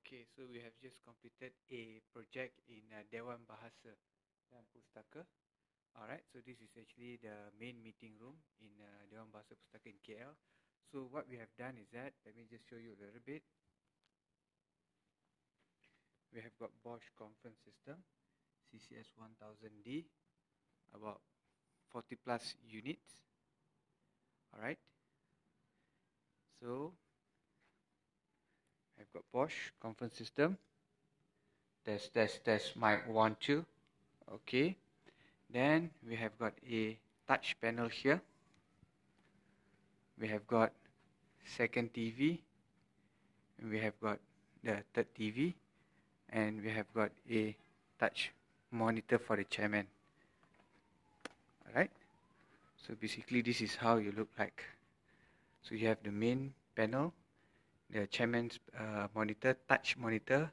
Okay, so we have just completed a project in Dewan Bahasa dan Pustaka. Alright, so this is actually the main meeting room in Dewan Bahasa Pustaka in KL. So what we have done is that, let me just show you a little bit. We have got Bosch conference system, CCS 1000D, about 40 plus units. Alright, so I've got Bosch conference system. Test, mic 1, 2. Okay, then we have got a touch panel here. We have got second TV, and we have got the third TV, and we have got a touch monitor for the chairman. Alright, so basically this is how you look like. So you have the main panel, the chairman's monitor, touch monitor,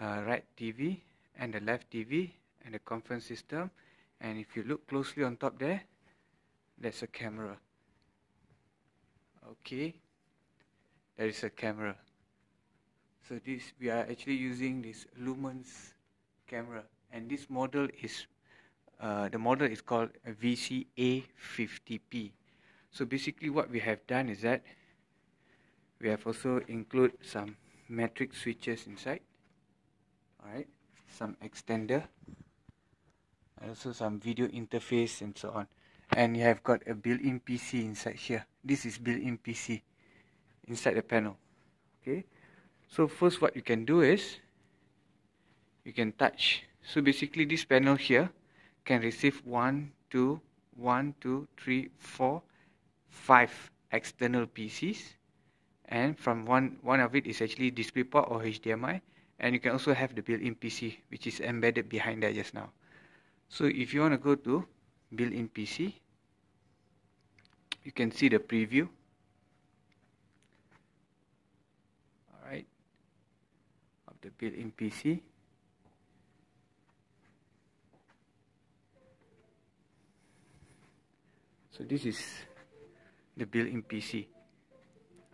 right TV and the left TV and the conference system. And if you look closely on top there, there's a camera. Okay, there is a camera. So this, we are actually using this Lumens camera, and this model is, the model is called VCA50P. So basically what we have done is that we have also included some matrix switches inside, alright, some extender, and also some video interface and so on. And you have got a built-in PC inside here. This is built-in PC inside the panel. Okay, so first what you can do is you can touch. So basically this panel here can receive 5 external PCs. And from one of it is actually DisplayPort or HDMI, and you can also have the built-in PC, which is embedded behind there just now. So if you want to go to built-in PC, you can see the preview. Alright, of the built-in PC. So this is the built-in PC.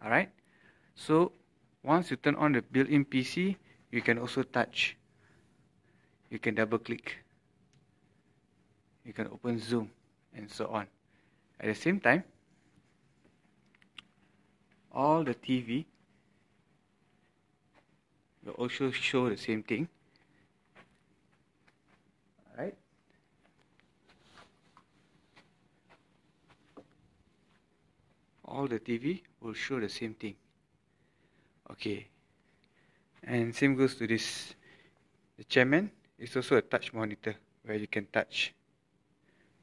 Alright. So once you turn on the built-in PC, you can also touch. You can double click. You can open Zoom and so on. At the same time, all the TV will also show the same thing. Alright. All the TV will show the same thing. Okay, and same goes to this. The chairman is also a touch monitor where you can touch.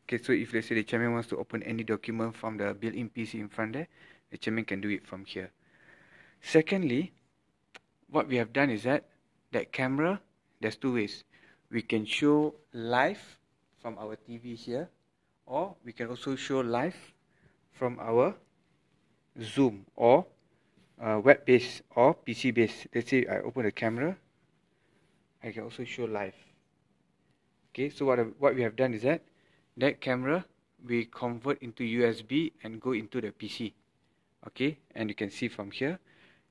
Okay, so if let's say the chairman wants to open any document from the built-in PC in front there, the chairman can do it from here. Secondly, what we have done is that that camera, there's two ways. We can show live from our TV here, or we can also show live from our Zoom or web-based or PC-based. Let's say I open the camera, I can also show live. Okay, so what we have done is that that camera we convert into USB and go into the PC. Okay, and you can see from here.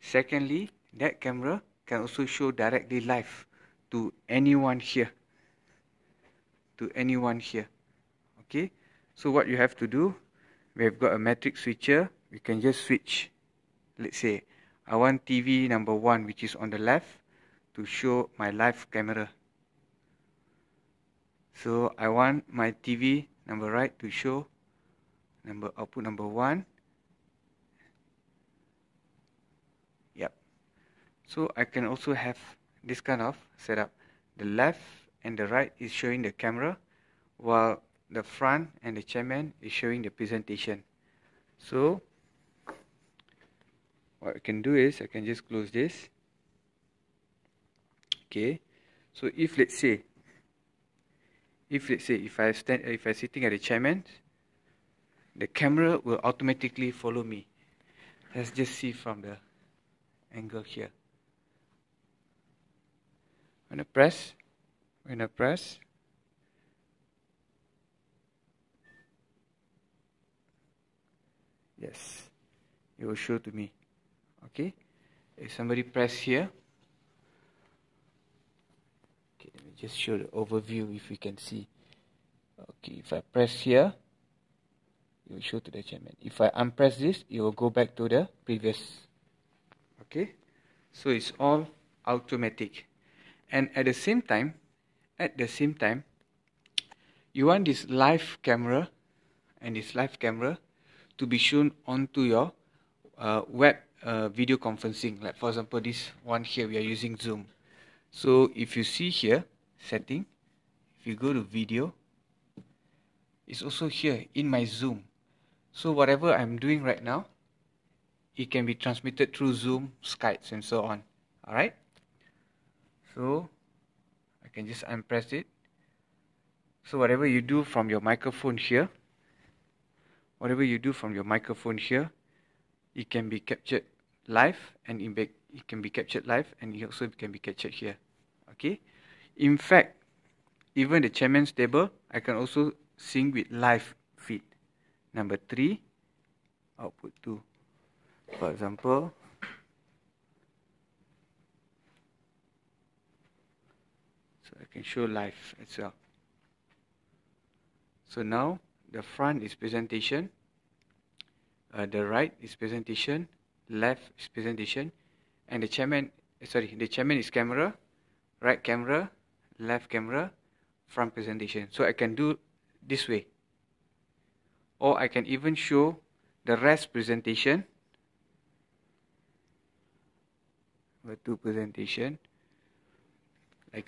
Secondly, that camera can also show directly live to anyone here. To anyone here. Okay, so what you have to do, we have got a matrix switcher. You can just switch. Let's say I want TV number 1, which is on the left, to show my live camera. So I want my TV number right to show output number 1. Yep. So I can also have this kind of setup. The left and the right is showing the camera, while the front and the chairman is showing the presentation. So what I can do is I can just close this. Okay, so if let's say, if I stand, if I'm sitting at the chairman, the camera will automatically follow me. Let's just see from the angle here. When I press, yes, it will show to me. Okay, if somebody press here, just show the overview if we can see. Okay, if I press here, it will show to the chairman. If I unpress this, it will go back to the previous. Okay, so it's all automatic. And at the same time, you want this live camera and this live camera to be shown onto your web video conferencing. Like for example, this one here, we are using Zoom. So if you see here, setting, if you go to video, it's also here in my Zoom. So whatever I'm doing right now, it can be transmitted through Zoom, Skype, and so on. Alright. So I can just unpress it. So whatever you do from your microphone here, it can be captured live, and it can be captured live, and it also can be captured here. Okay. In fact, even the chairman's table, I can also sync with live feed. Number 3, output 2. For example, so I can show live as well. So now the front is presentation, the right is presentation, left is presentation, and the chairman, is camera, right camera, left camera, front presentation. So I can do this way, or I can even show the rest presentation, like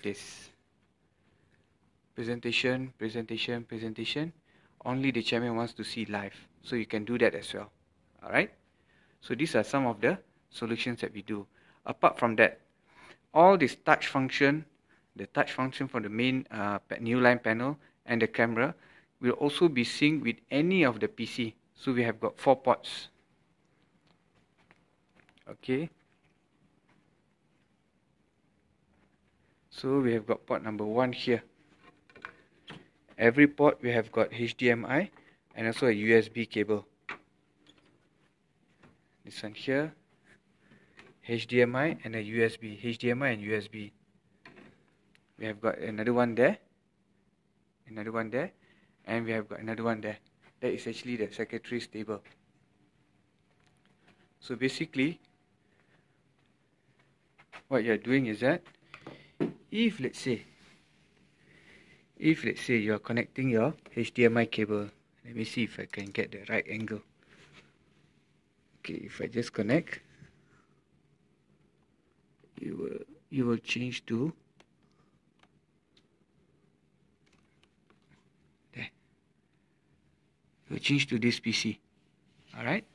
this. Presentation. Only the chairman wants to see live, so you can do that as well. Alright, so these are some of the solutions that we do. Apart from that, all this touch function, the touch function from the main new line panel and the camera will also be synced with any of the PC. So we have got 4 ports. Okay. So we have got port number 1 here. Every port we have got HDMI and also a USB cable. This one here, HDMI and a USB. We have got another one there, and we have got another one there. That is actually the secretary's table. So basically, what you are doing is that if let's say you are connecting your HDMI cable, let me see if I can get the right angle. Okay, if I just connect, you will change to there. You will change to this PC. Alright,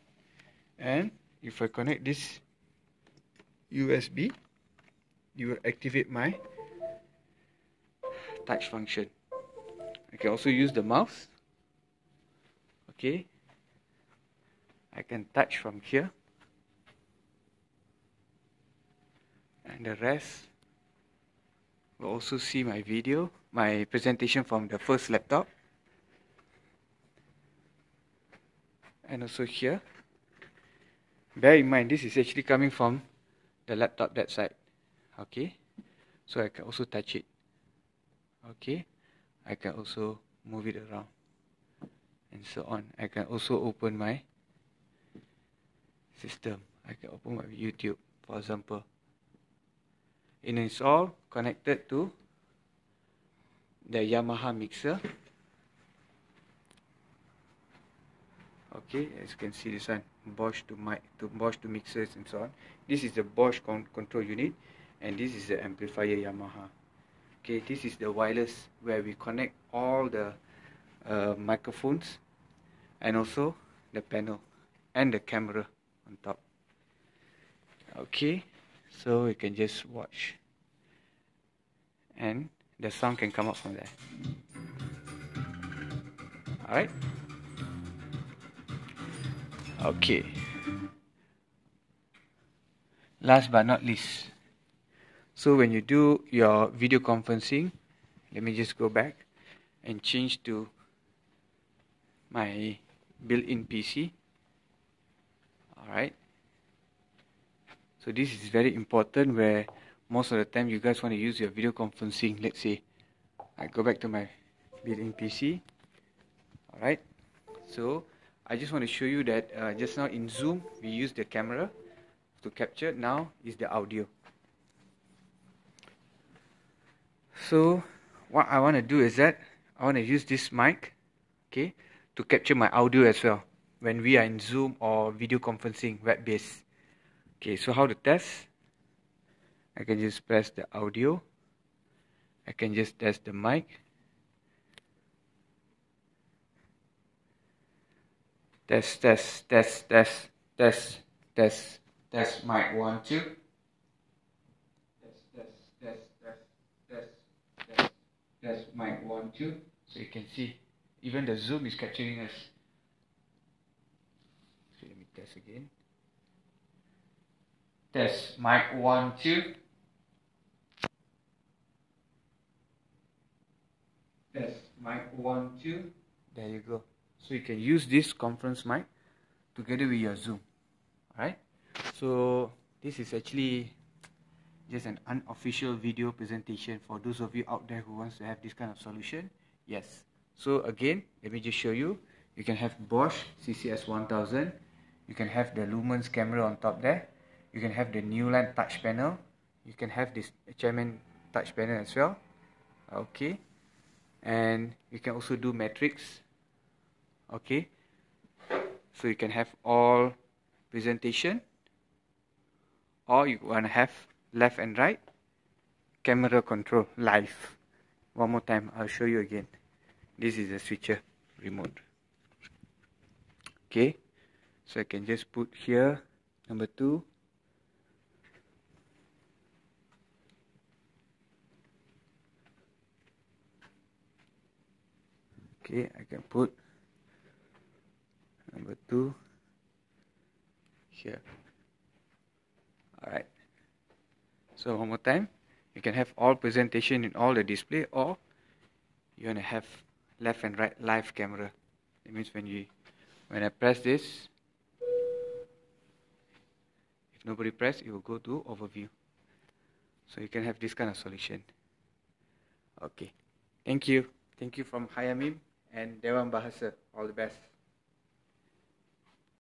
and if I connect this USB, you will activate my touch function. I can also use the mouse. Okay, I can touch from here, and the rest will also see my video, my presentation from the first laptop, and also here. Bear in mind, this is actually coming from the laptop that side. Okay, so I can also touch it. Okay, I can also move it around and so on. I can also open my system. I can open my YouTube, for example. And it's all connected to the Yamaha mixer. Okay, as you can see, this one, Bosch to mixers and so on. This is the Bosch control unit, and this is the amplifier Yamaha. Okay, this is the wireless where we connect all the microphones and also the panel and the camera on top. Okay, so you can just watch, and the sound can come up from there. Alright. Okay. Last but not least, so when you do your video conferencing, let me just go back and change to my built-in PC. Alright. So this is very important, where most of the time you guys want to use your video conferencing. Let's say I go back to my built-in PC. Alright, so I just want to show you that just now in Zoom we use the camera to capture. Now is the audio. So what I want to do is that I want to use this mic, okay, to capture my audio as well when we are in Zoom or video conferencing web-based. Okay, so how to test? I can just press the audio. I can just test the mic. Test, test, test, test, test, test, test, mic 1, 2. Test, test, test, test, test, test, test, mic 1, 2. So you can see, even the Zoom is capturing us. So let me test again. Test, mic 1, 2. Test, mic 1, 2. There you go. So you can use this conference mic together with your Zoom. Alright, so this is actually just an unofficial video presentation for those of you out there who wants to have this kind of solution. Yes, so again, let me just show you. You can have Bosch CCS 1000. You can have the Lumens camera on top there. You can have the Newland touch panel. You can have this Chairman touch panel as well. Okay, and you can also do matrix. Okay, so you can have all presentation, or you want to have left and right camera control live. One more time, I'll show you again. This is the switcher remote. Okay, so I can just put here number 2. Okay, I can put number 2 here. Alright, so one more time, you can have all presentation in all the display, or you want to have left and right live camera. It means when I press this, if nobody press, it will go to overview. So you can have this kind of solution. Okay, thank you. Thank you from Hayamim and Dewan Bahasa. All the best.